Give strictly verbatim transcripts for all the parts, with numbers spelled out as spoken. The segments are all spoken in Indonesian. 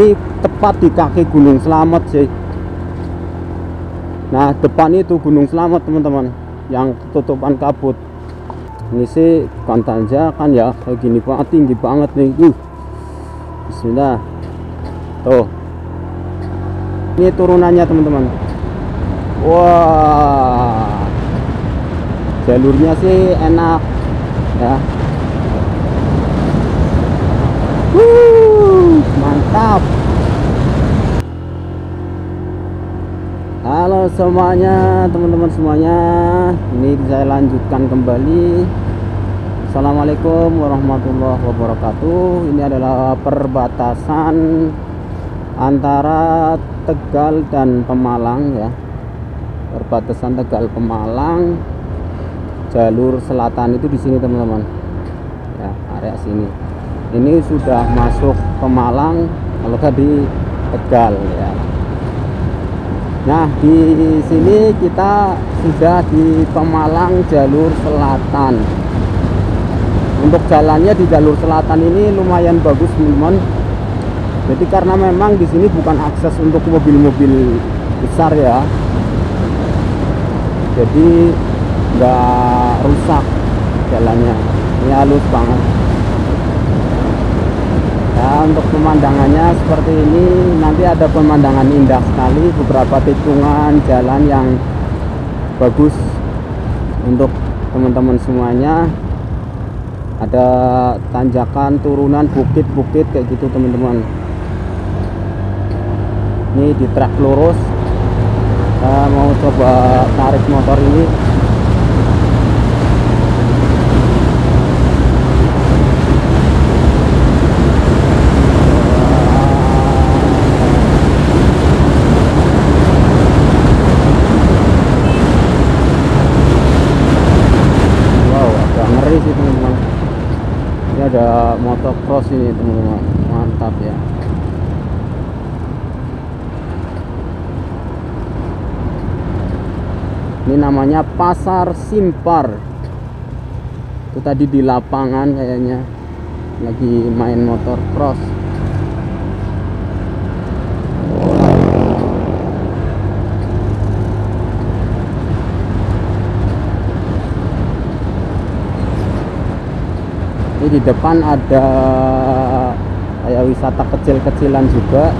Ini tepat di kaki Gunung Slamet sih. Nah, depan itu Gunung Slamet teman-teman, yang ketutupan kabut. Ini sih kontalnya kan ya kayak gini banget, tinggi banget nih. Uh. Bismillah. Tuh. Ini turunannya teman-teman. Wah. Jalurnya sih enak ya. Wuh, mantap. Halo semuanya, teman-teman semuanya, ini saya lanjutkan kembali. Assalamualaikum warahmatullahi wabarakatuh. Ini adalah perbatasan antara Tegal dan Pemalang ya. Perbatasan Tegal Pemalang, jalur selatan itu di sini teman-teman ya, area sini. Ini sudah masuk Pemalang, kalau tadi Tegal ya. Nah, di sini kita sudah di Pemalang jalur selatan. Untuk jalannya di jalur selatan ini lumayan bagus teman-teman. Jadi karena memang di sini bukan akses untuk mobil-mobil besar ya, jadi nggak rusak jalannya. Ini halus banget. Ya, untuk pemandangannya seperti ini, nanti ada pemandangan indah sekali, beberapa tikungan jalan yang bagus untuk teman-teman semuanya. Ada tanjakan, turunan, bukit-bukit kayak gitu teman-teman. Ini di trek lurus. Saya mau coba tarik motor ini. Ada motocross ini teman-teman, mantap ya. Ini namanya pasar Simpar. Itu tadi di lapangan kayaknya lagi main motocross. Di depan ada kayak wisata kecil-kecilan juga.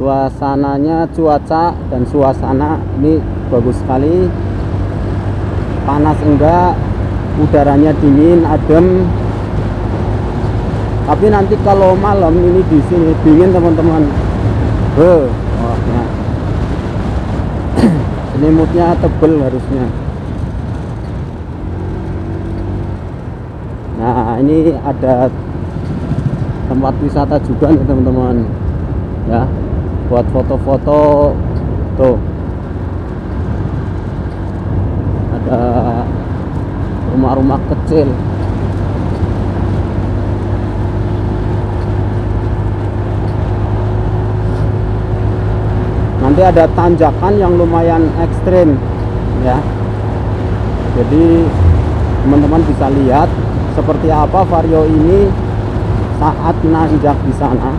Suasananya, cuaca dan suasana ini bagus sekali. Panas enggak, udaranya dingin, adem. Tapi nanti kalau malam ini di sini dingin teman-teman. Huh, oh, nah. Selimutnya tebel harusnya. Nah, ini ada tempat wisata juga nih teman-teman ya, buat foto-foto. Tuh ada rumah-rumah kecil. Nanti ada tanjakan yang lumayan ekstrim ya, jadi teman-teman bisa lihat seperti apa Vario ini saat nanjak di sana.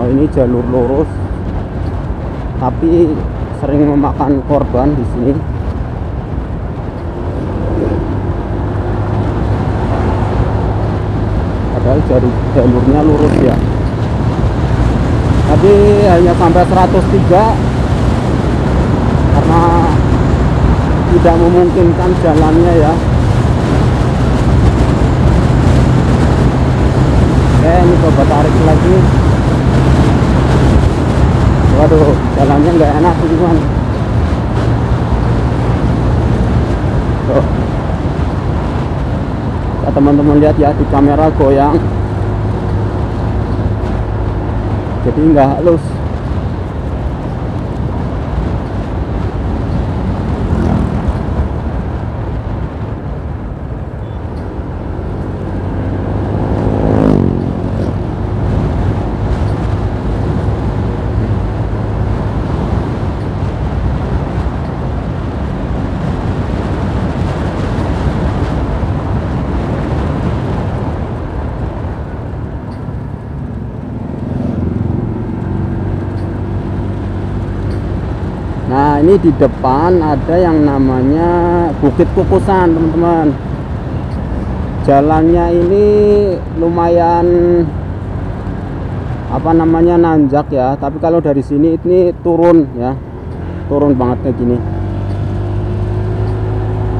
Oh, ini jalur lurus, tapi sering memakan korban di sini. Padahal jalur jalurnya lurus ya. Tadi hanya sampai seratus tiga karena tidak memungkinkan jalannya ya. Oke, ini coba tarik lagi. Waduh, jalannya nggak enak cuman. Tuh, ya, teman-teman lihat ya, di kamera goyang, jadi nggak halus. ini di depan ada yang namanya Bukit Kukusan, teman-teman. Jalannya ini lumayan apa namanya nanjak ya, tapi kalau dari sini ini turun ya, turun banget kayak gini.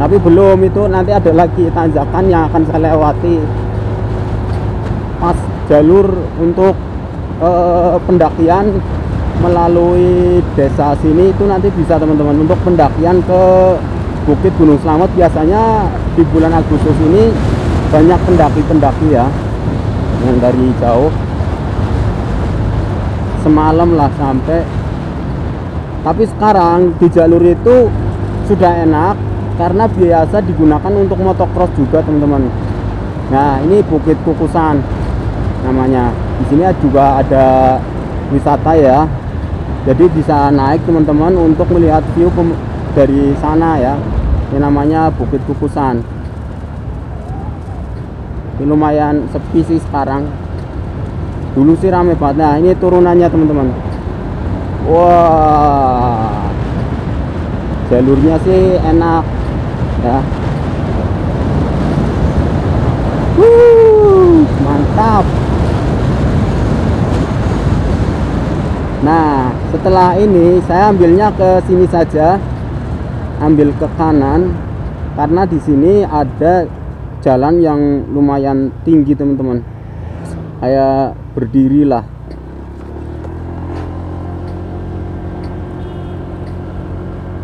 Tapi belum, itu nanti ada lagi tanjakan yang akan saya lewati pas jalur untuk eh, pendakian melalui desa sini. Itu nanti bisa teman-teman untuk pendakian ke Bukit Gunung Slamet. Biasanya di bulan Agustus ini banyak pendaki-pendaki ya yang dari jauh, semalam lah sampai. Tapi sekarang di jalur itu sudah enak karena biasa digunakan untuk motocross juga, teman-teman. Nah, ini Bukit Kukusan namanya. Di sini juga ada wisata ya, jadi bisa naik teman-teman untuk melihat view dari sana ya. Ini namanya Bukit Kukusan. Ini lumayan sepi sih sekarang, dulu sih rame banget. Nah, ini turunannya teman-teman. Wah, jalurnya sih enak ya. Wuh, mantap. Nah, setelah ini saya ambilnya ke sini saja, ambil ke kanan karena di sini ada jalan yang lumayan tinggi, teman-teman. Kayak berdirilah.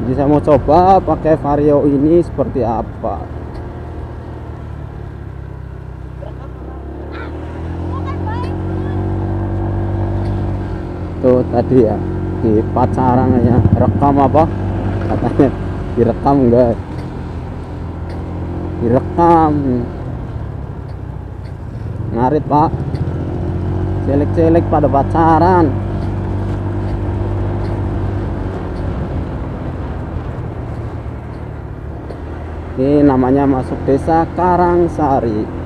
Jadi saya mau coba pakai Vario ini seperti apa. Tuh tadi ya di pacarannya rekam apa katanya, direkam enggak, direkam ngarit pak, celek-celek pada pacaran. Ini namanya masuk desa Karangsari.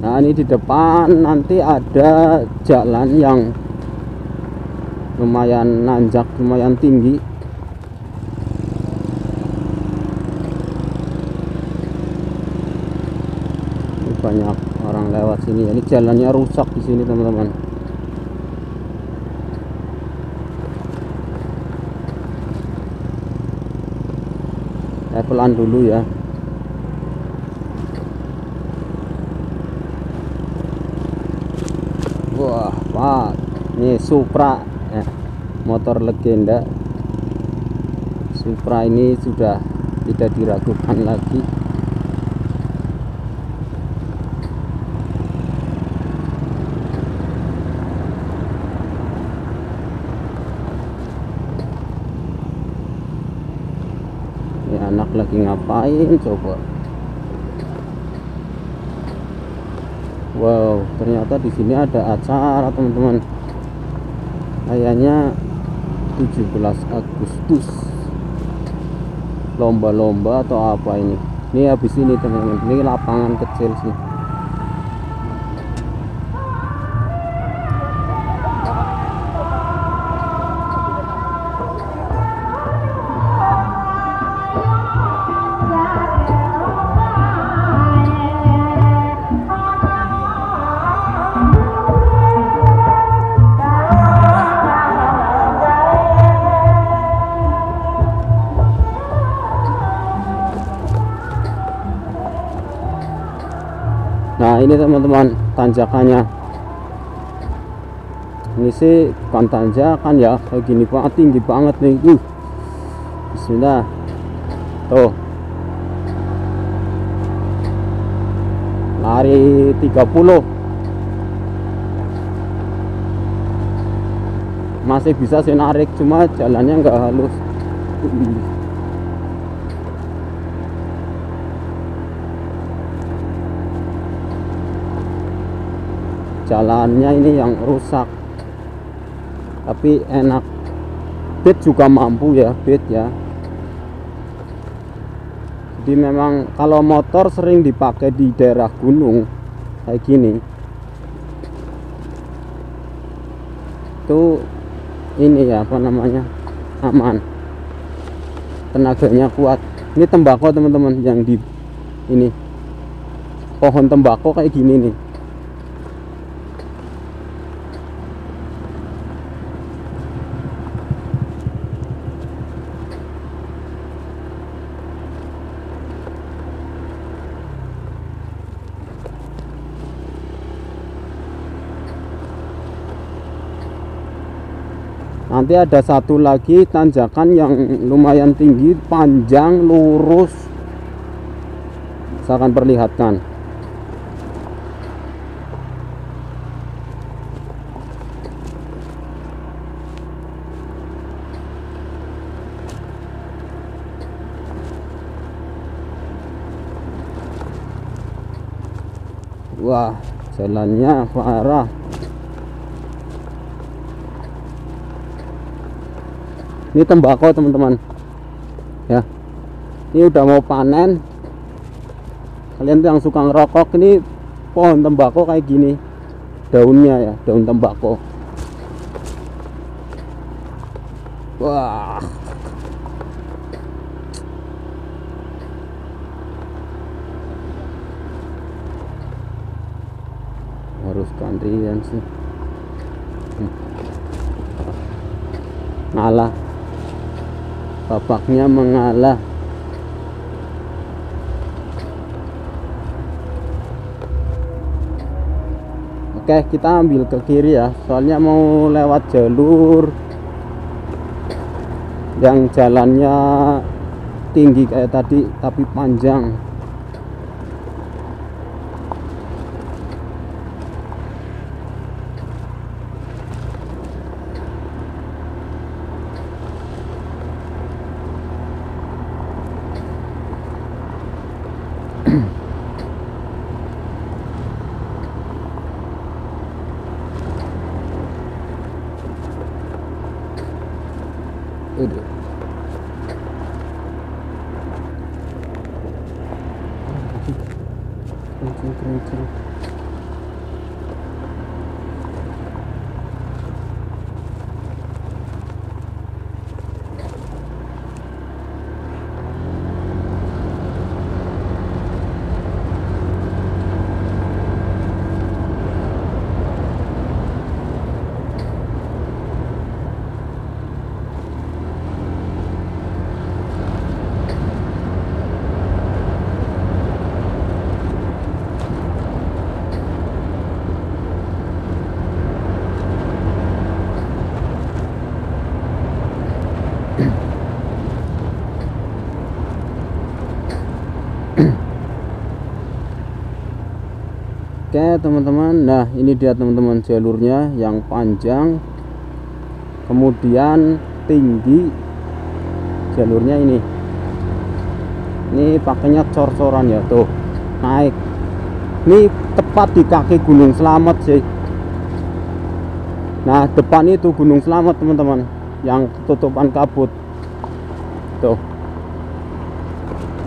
Nah, ini di depan nanti ada jalan yang lumayan nanjak, lumayan tinggi. Ini banyak orang lewat sini. Ini jalannya rusak di sini, teman-teman. Saya pelan dulu ya. Wah, wah, ini Supra ya, motor legenda. Supra ini sudah tidak diragukan lagi. anak lagi ngapain coba. Wow, ternyata di sini ada acara, teman-teman. Kayaknya tujuh belas Agustus. Lomba-lomba atau apa ini? Ini habis ini, teman-teman. Ini lapangan kecil sih. Ini teman-teman tanjakannya, ini sih bukan tanjakan ya, kayak gini banget, tinggi banget nih. Uh, Bismillah, tuh lari tiga puluh masih bisa sih narik, cuma jalannya nggak halus. uh. Jalannya ini yang rusak, tapi enak. Bed juga mampu ya, bed ya. Jadi memang kalau motor sering dipakai di daerah gunung kayak gini. Itu ini ya apa namanya, aman. Tenaganya kuat. Ini tembakau teman-teman yang di ini. Pohon tembakau kayak gini nih. Nanti ada satu lagi tanjakan yang lumayan tinggi, panjang, lurus. Saya akan perlihatkan. Wah, jalannya parah. Ini tembakau teman-teman ya, ini udah mau panen. Kalian tuh yang suka ngerokok, ini pohon tembakau kayak gini daunnya ya, daun tembakau. Wah, harus gantian sih. hmm. Ngalah bapaknya, mengalah. Oke, kita ambil ke kiri ya, soalnya mau lewat jalur yang jalannya tinggi kayak tadi tapi panjang. Oke teman-teman, nah ini dia teman-teman jalurnya yang panjang kemudian tinggi, jalurnya ini Ini pakainya cor-coran ya, tuh naik. Ini tepat di kaki Gunung Slamet sih. Nah, depan itu Gunung Slamet teman-teman, yang ketutupan kabut. Tuh,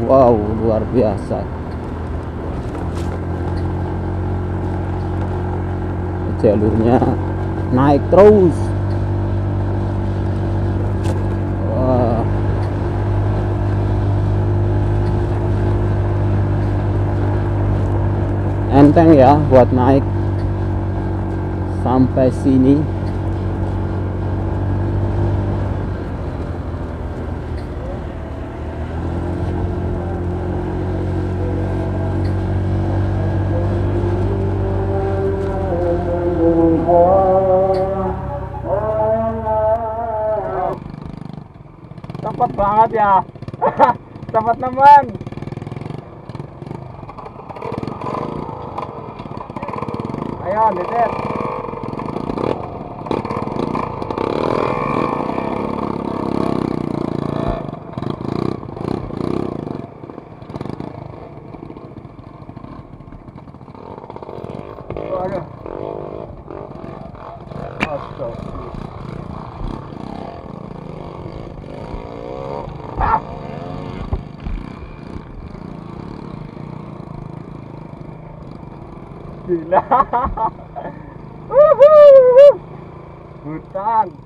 wow, luar biasa. Jalurnya naik terus. Wah. Enteng ya buat naik sampai sini. Cepet banget ya, cepet teman. Ayo dedet. Aduh. Astaga. Gila. Hutan.